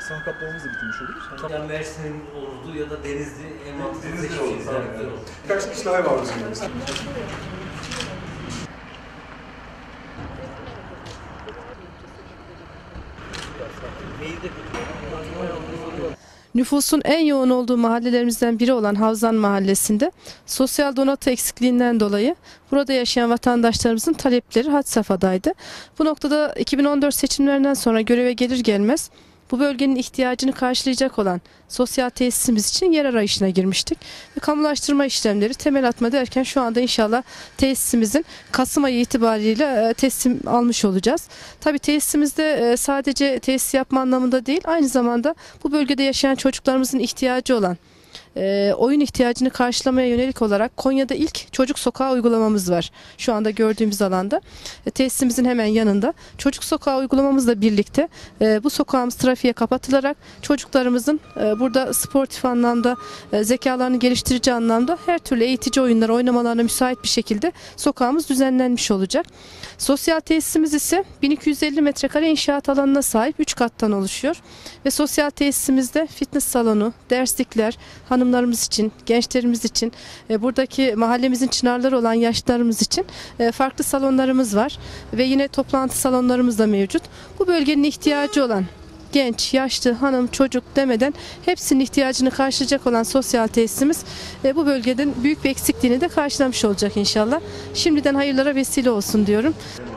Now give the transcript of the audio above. Sağ kaplamamız da bitirmiş oluruz. Hani ya Mersin'in olurdu ya da Denizli, Denizli olurdu. Birkaç kişi daha var bizim. Nüfusun en yoğun olduğu mahallelerimizden biri olan Havzan Mahallesi'nde sosyal donatı eksikliğinden dolayı burada yaşayan vatandaşlarımızın talepleri had safhadaydı. Bu noktada 2014 seçimlerinden sonra göreve gelir gelmez bu bölgenin ihtiyacını karşılayacak olan sosyal tesisimiz için yer arayışına girmiştik. Ve kamulaştırma işlemleri temel atma derken şu anda inşallah tesisimizin Kasım ayı itibariyle teslim almış olacağız. Tabii tesisimizde sadece tesis yapma anlamında değil, aynı zamanda bu bölgede yaşayan çocuklarımızın ihtiyacı olan oyun ihtiyacını karşılamaya yönelik olarak Konya'da ilk çocuk sokağı uygulamamız var. Şu anda gördüğümüz alanda tesisimizin hemen yanında. Çocuk sokağı uygulamamızla birlikte bu sokağımız trafiğe kapatılarak çocuklarımızın burada sportif anlamda, zekalarını geliştirici anlamda her türlü eğitici oyunlar oynamalarına müsait bir şekilde sokağımız düzenlenmiş olacak. Sosyal tesisimiz ise 1250 metrekare inşaat alanına sahip 3 kattan oluşuyor. Ve sosyal tesisimizde fitness salonu, derslikler, hanımlarımız için, gençlerimiz için, buradaki mahallemizin çınarları olan yaşlılarımız için farklı salonlarımız var. Ve yine toplantı salonlarımız da mevcut. Bu bölgenin ihtiyacı olan genç, yaşlı, hanım, çocuk demeden hepsinin ihtiyacını karşılayacak olan sosyal tesisimiz bu bölgenin büyük bir eksikliğini de karşılamış olacak inşallah. Şimdiden hayırlara vesile olsun diyorum.